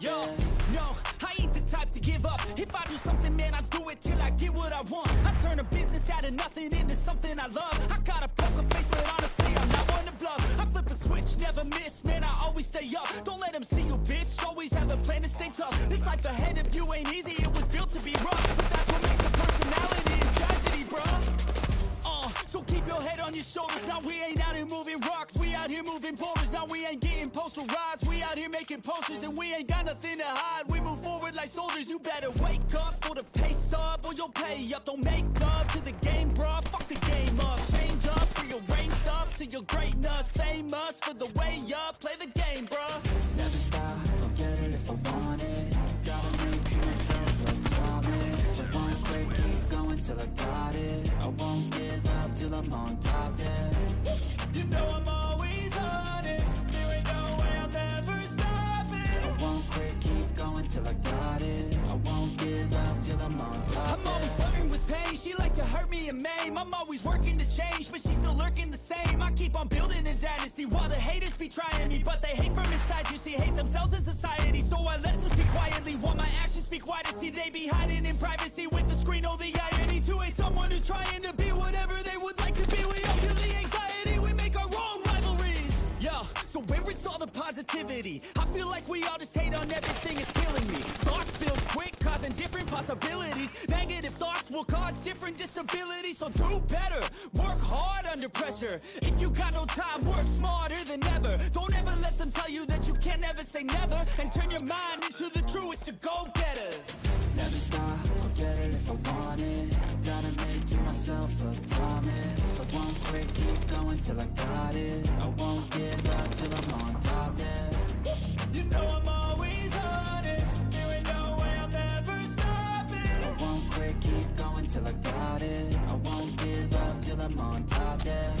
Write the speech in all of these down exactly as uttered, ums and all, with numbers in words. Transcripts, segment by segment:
Yo, no, I ain't the type to give up. If I do something, man, I do it till I get what I want. I turn a business out of nothing into something I love. I got a poker face, but honestly, I'm not one to bluff. I flip a switch, never miss, man, I always stay up. Don't let them see you, bitch, always have a plan to stay tough. This life ahead of you ain't easy, it was built to be rough. But that's what makes a personality is tragedy, bruh. Uh, so keep your head on your shoulders. Now we ain't out here moving rocks, we out here moving boulders. Now we ain't getting posterized, we out here making posters, and we ain't got nothing to hide. We move forward like soldiers. You better wake up for the pay stub or you'll pay up. Don't make love to the game, bruh. Fuck the game up, change up, rearrange stuff to your greatness. Famous for the way up, play the game, bruh. Never stop, I'll get it if I want it. Gotta make to myself a promise. I won't quit, keep going till I got it. I won't give up till I'm on top, yeah. You know I'm always honest. There ain't no way I'm ever stopping. I won't quit, keep going till I got it. I won't give up till I'm on top. I'm always flirting with pain. She like to hurt me and maim. I'm always working to change, but she's still lurking the same. I keep on building a dynasty while the haters be trying me, but they hate from inside. You see, hate themselves in society, so I let them speak quietly while my actions speak wider. See, they be hiding in privacy with the screen. Oh, the irony to hate someone who's trying to be whatever they would like to be. We all feel the anxiety. We make our own rivalries. Yo, so where is all the positivity? I feel like we all just hate on everything. It's killing me. Thoughts build quick, causing different possibilities. Negative thoughts will cause different disabilities. So do better. Work hard under pressure. If you got no time, work smarter than ever. Don't ever let them tell you that you can't ever say never. And turn your mind into the truest of go-getters. Never stop, I'll get it if I want it. Gotta make to myself a promise. I won't quit, keep going till I got it. I won't give up till I'm on top, yeah. You know I'm always honest. There ain't no way I'm ever stopping. I won't quit, keep going till I got it. I won't give up till I'm on top, yeah.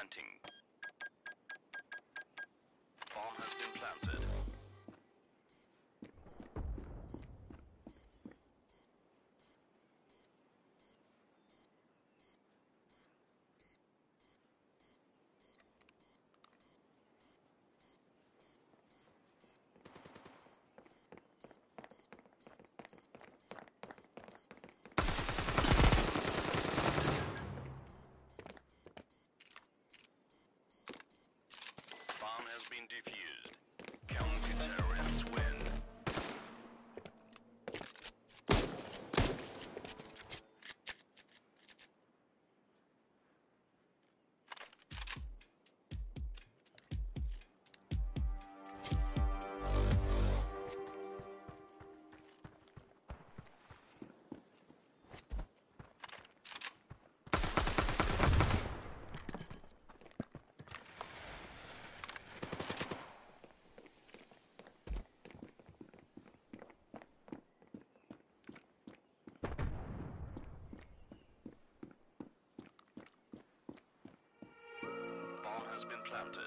planting. Bomb has been planted. Defused. Counter-terrorists win. Has been planted.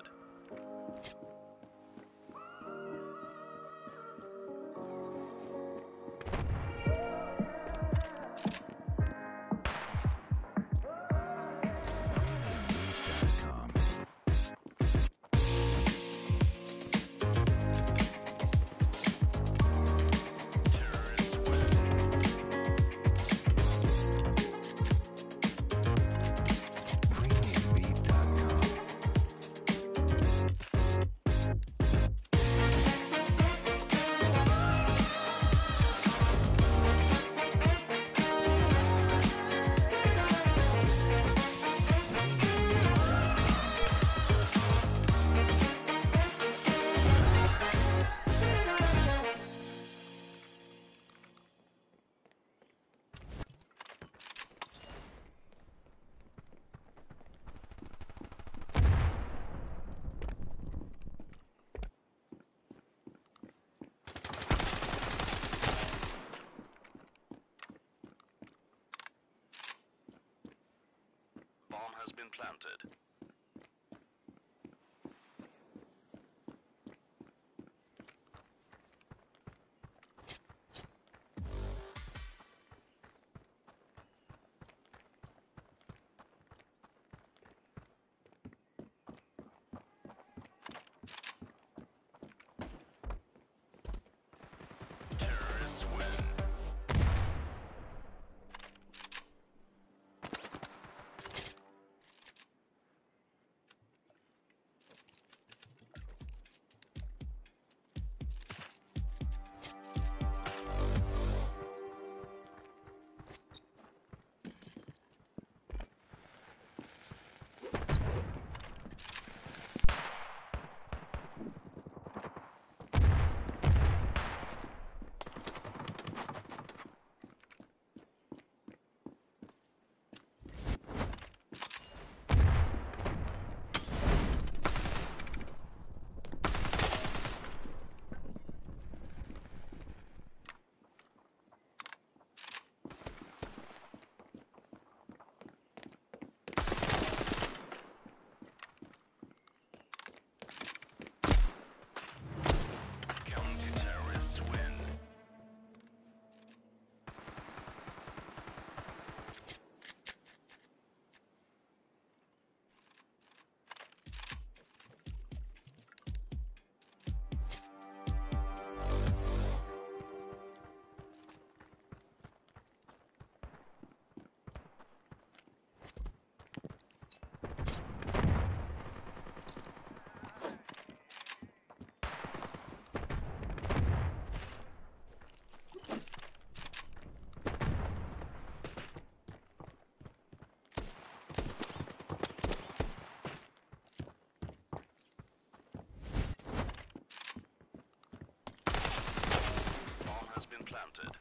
Has been planted. Planted.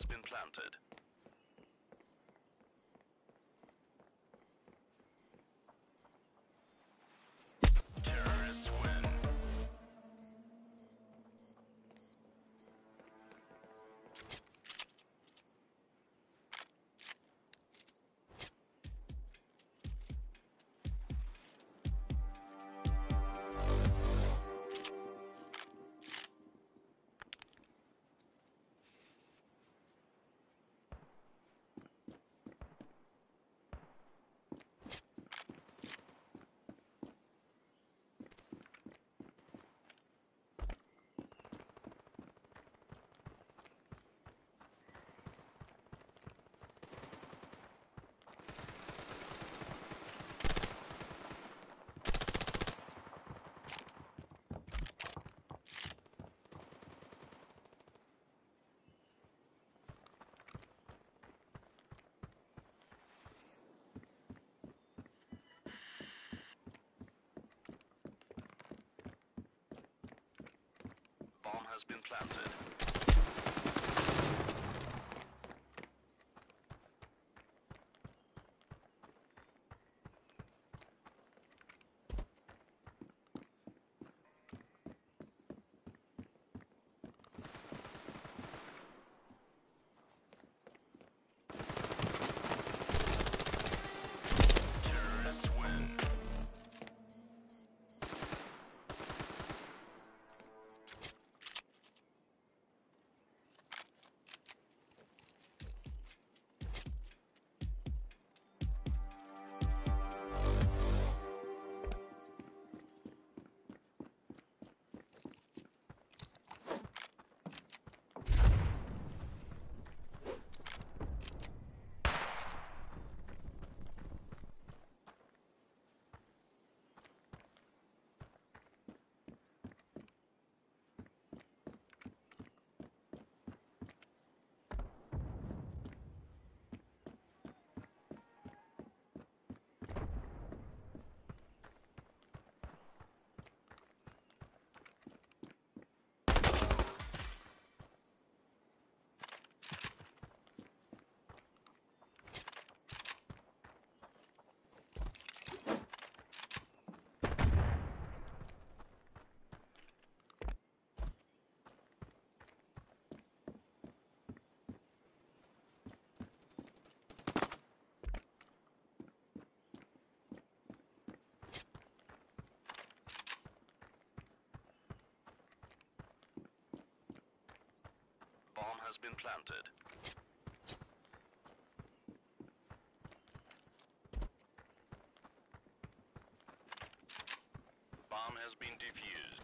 has been planted. Terrorists win. Bomb has been planted. Bomb has been planted. Bomb has been defused.